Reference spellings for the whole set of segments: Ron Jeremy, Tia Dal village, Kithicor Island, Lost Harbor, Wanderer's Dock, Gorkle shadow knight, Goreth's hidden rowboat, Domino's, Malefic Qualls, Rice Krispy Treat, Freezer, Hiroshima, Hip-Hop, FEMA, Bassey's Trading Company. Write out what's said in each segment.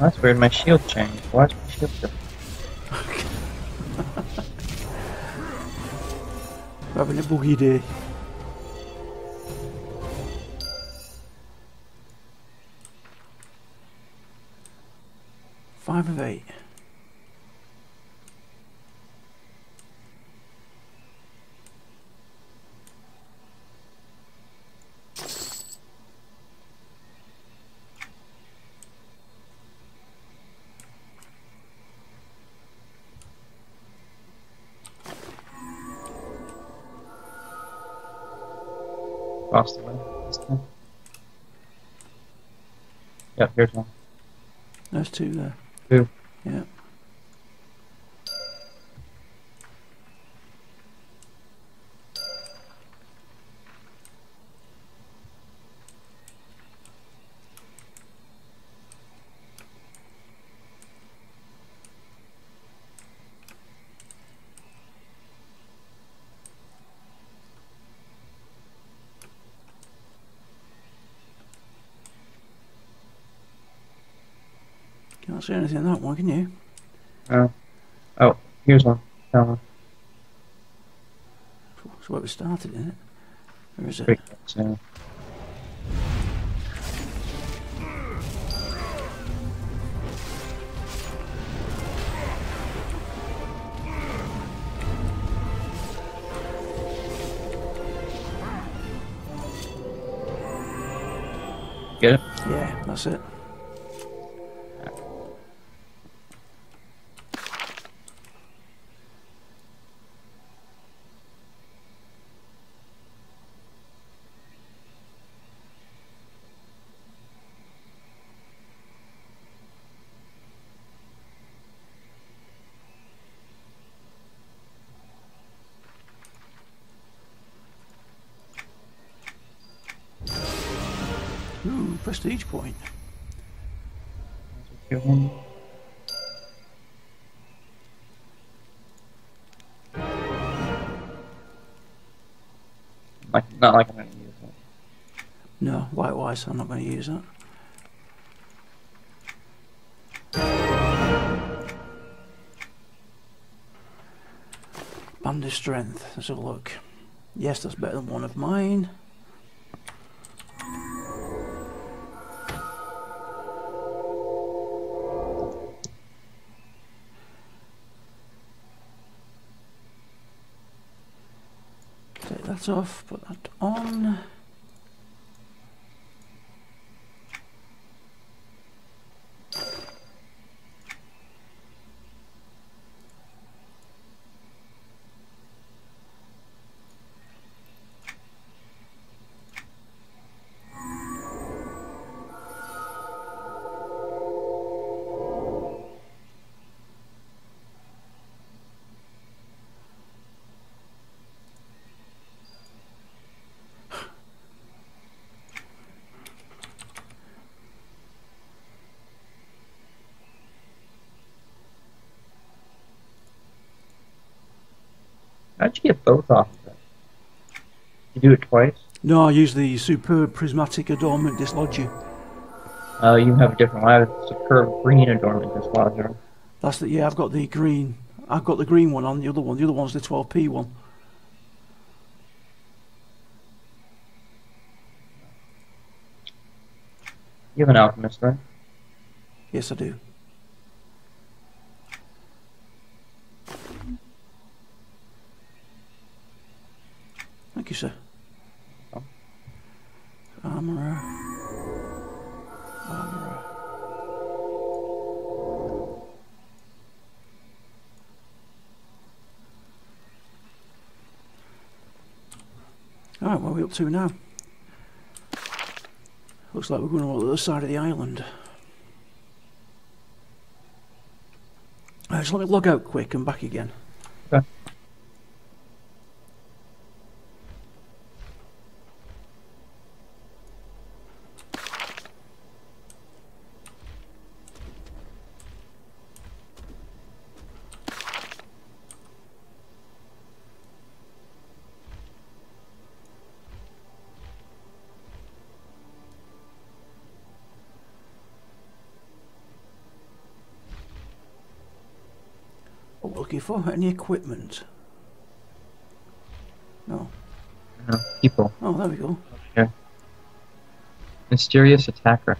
That's weird, my shield changed. Why's my shield different? We hebben een boeg-idee. Five of eight. Lost away this time. Yep, here's one. There's two there. Two. Yeah. Can't see anything on that one, can you? No. Oh, here's one. That one. That's where we started, isn't it? Where is it? So. Get it? Yeah, that's it. Prestige point. That's a good one. Like, not like I'm going to use that. No, likewise, I'm not going to use that. Bandit strength. Let's have a look. Yes, that's better than one of mine. Off, put that on. How'd you get both off of it? You do it twice? No, I use the Superb Prismatic Adornment Dislodger. Oh, you have a different one. I have a Superb Green Adornment Dislodger. That's the, yeah, I've got the green. I've got the green one on the other one. The other one's the 12p one. You have an alchemist, right? Yes, I do. Thank you, sir. Oh. Armorer. Armorer. Alright, what are we up to now? Looks like we're going on the other side of the island. Just let me log out quick and back again. Okay. looking for? Any equipment? No. No, people. Oh, there we go. Okay. Mysterious attacker.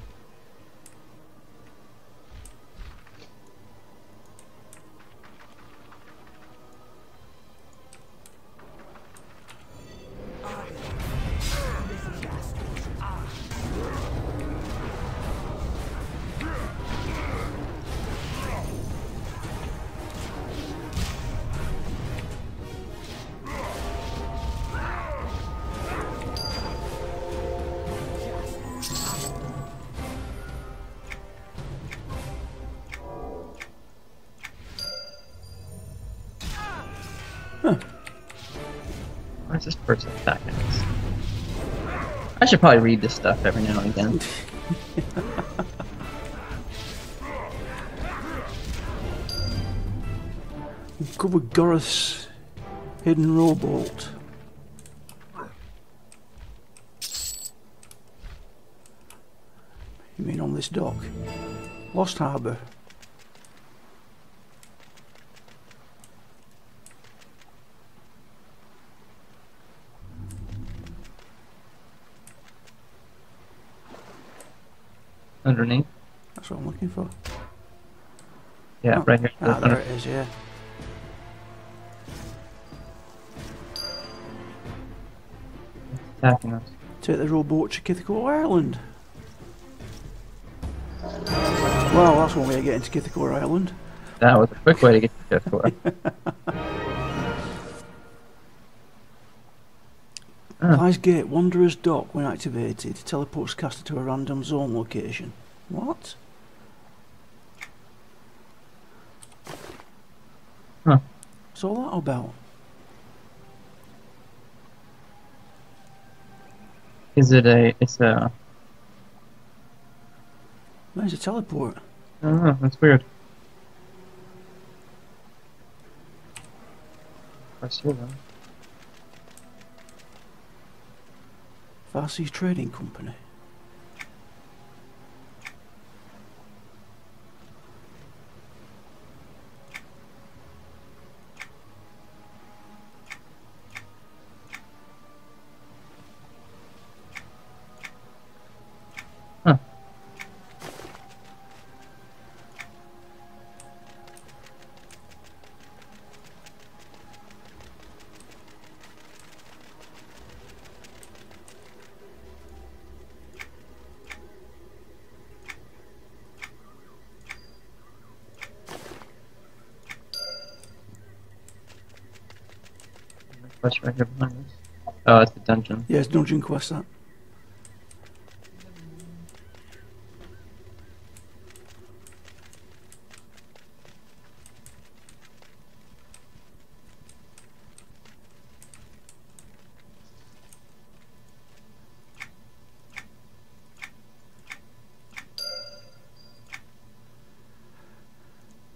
I should probably read this stuff every now and again. Good with Goreth's hidden rowboat. You mean on this dock? Lost Harbor. Underneath. That's what I'm looking for. Yeah, oh, right here. Ah, there it is, yeah. It's attacking us. Take the rowboat to Kithicor Island. Wow, that's one way of getting to Kithicor Island. That was a quick way to get to Kithicor. Eyes Gate, Wanderer's Dock, when activated, teleports caster to a random zone location. What? Huh. What's all that about? Is it a... it's a... Where's a teleport? I don't know, that's weird. I see that. Bassey's Trading Company. Huh. Right here behind us. Oh, it's the dungeon. Yeah, it's dungeon quest, that.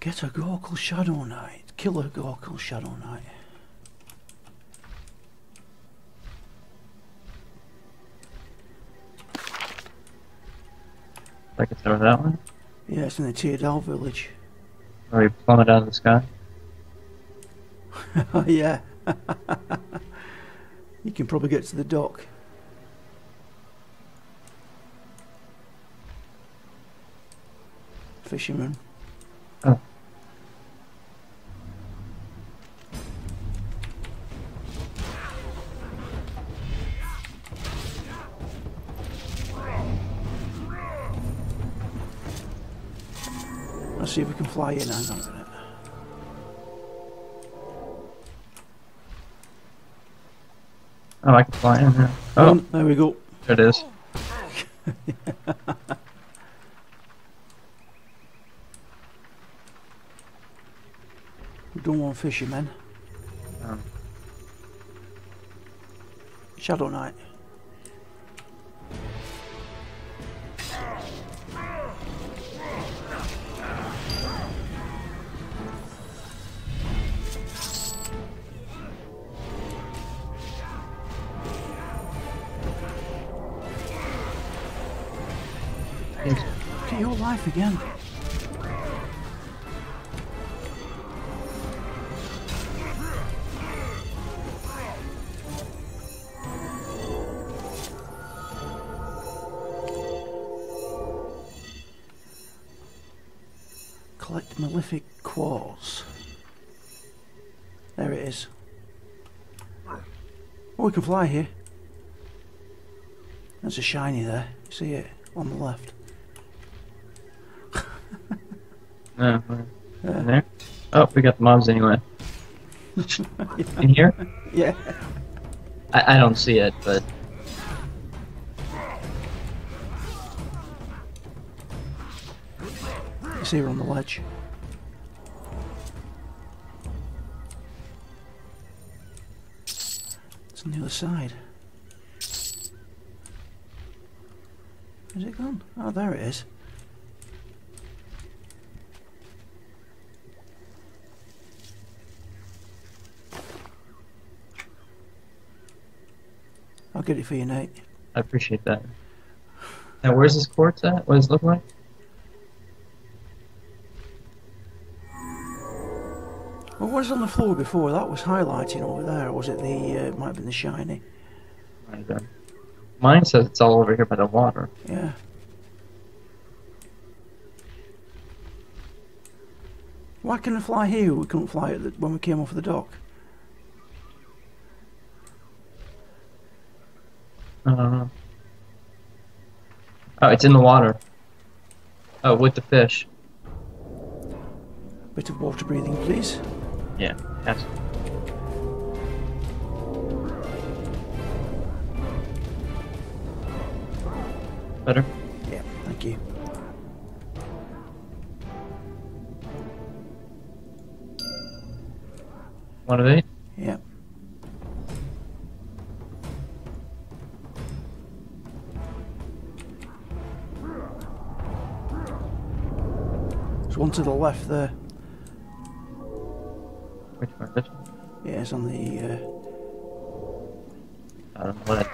Get a Gorkle Shadow Knight. Kill a Gorkle Shadow Knight. I could throw that one. Yeah, it's in the Tia Dal village. Or you plummet out of the sky. Yeah. You can probably get to the dock. Fisherman. Oh. Let's see if we can fly in. Hang on a minute. Oh, I can fly in here. Oh, there we go. There it is. We don't want fishermen. Shadow Knight. Again. Collect Malefic Qualls. There it is. Oh, we can fly here. There's a shiny there. See it? On the left. No, in there? Oh, we got the mobs anyway. In here? Yeah. I don't see it, but... You see her on the ledge. It's on the other side. Where's it gone? Oh, there it is. I'll get it for you, Nate. I appreciate that. Now, where's this quartz at? What does it look like? Well, what was on the floor before? That was highlighting over there. Was it the... might have been the shiny. Right there. Mine says it's all over here by the water. Yeah. Why can I fly here? We couldn't fly at the, when we came off the dock. I don't know. Oh, it's in the water. Oh, with the fish. Bit of water breathing, please. Yeah. Yes. Better? Yeah, thank you. One of eight? Yeah. There's one to the left there. Which one? This one? Yeah, it's on the... I don't know what I...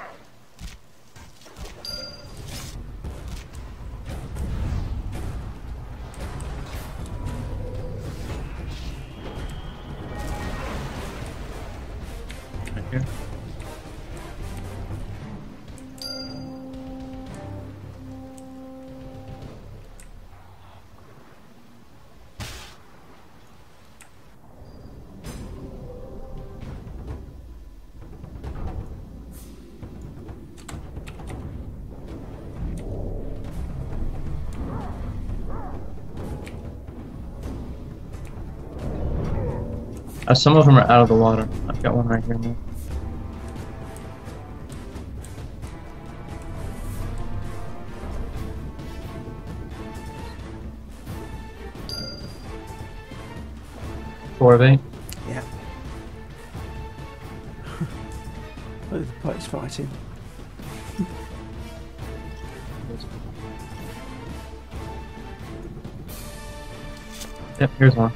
Some of them are out of the water. I've got one right here now. Four of eight? Yeah. Both parties fighting. Yep, here's one.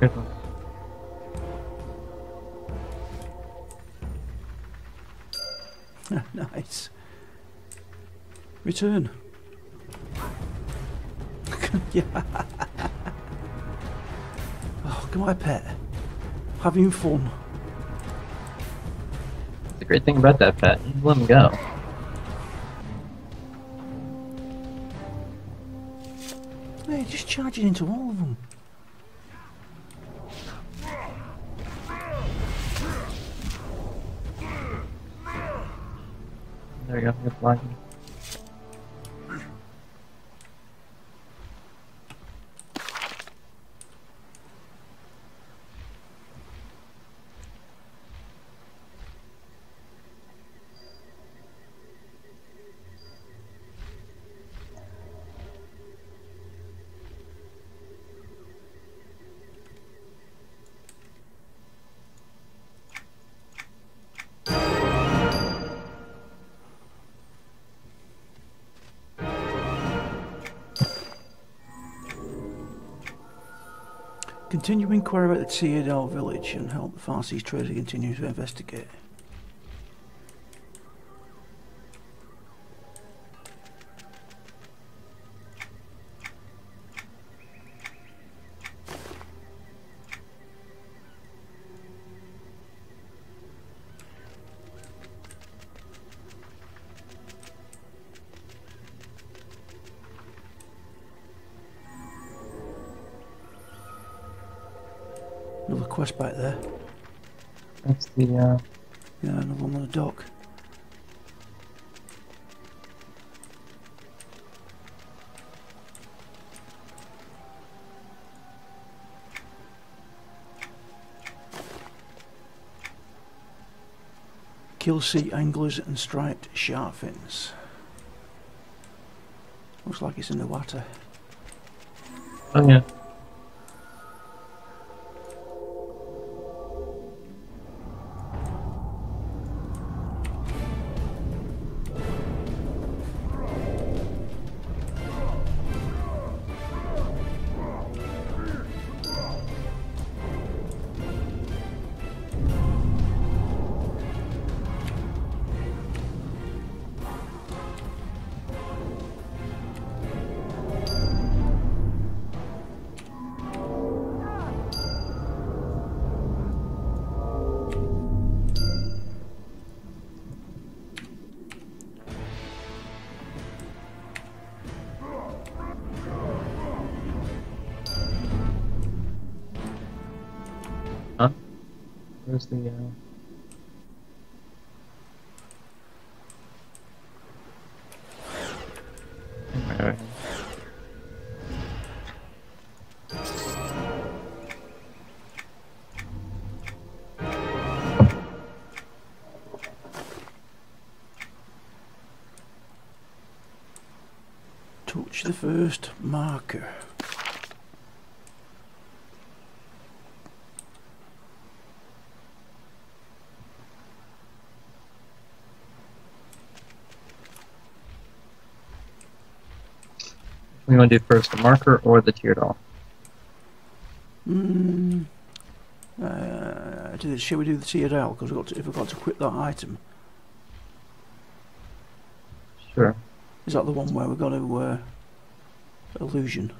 Here's one. There's one. Nice. Return. Yeah. Oh, come on, pet. Having fun. The great thing about that pet, you let him go. They're just charging into all of them. There we go, you're flying. Continue to inquire about the Tia Dal village and help the Bassey's Trading continue to investigate. Another quest back there. That's the yeah, another one on the dock. Kill sea anglers and striped shark fins. Looks like it's in the water. Oh yeah. Where's the Anyway. Touch the first marker. We want to do first the marker or the Tia Dal? Should we do the Tia Dal? Because we've got to equip that item. Sure. Is that the one where we've got to illusion?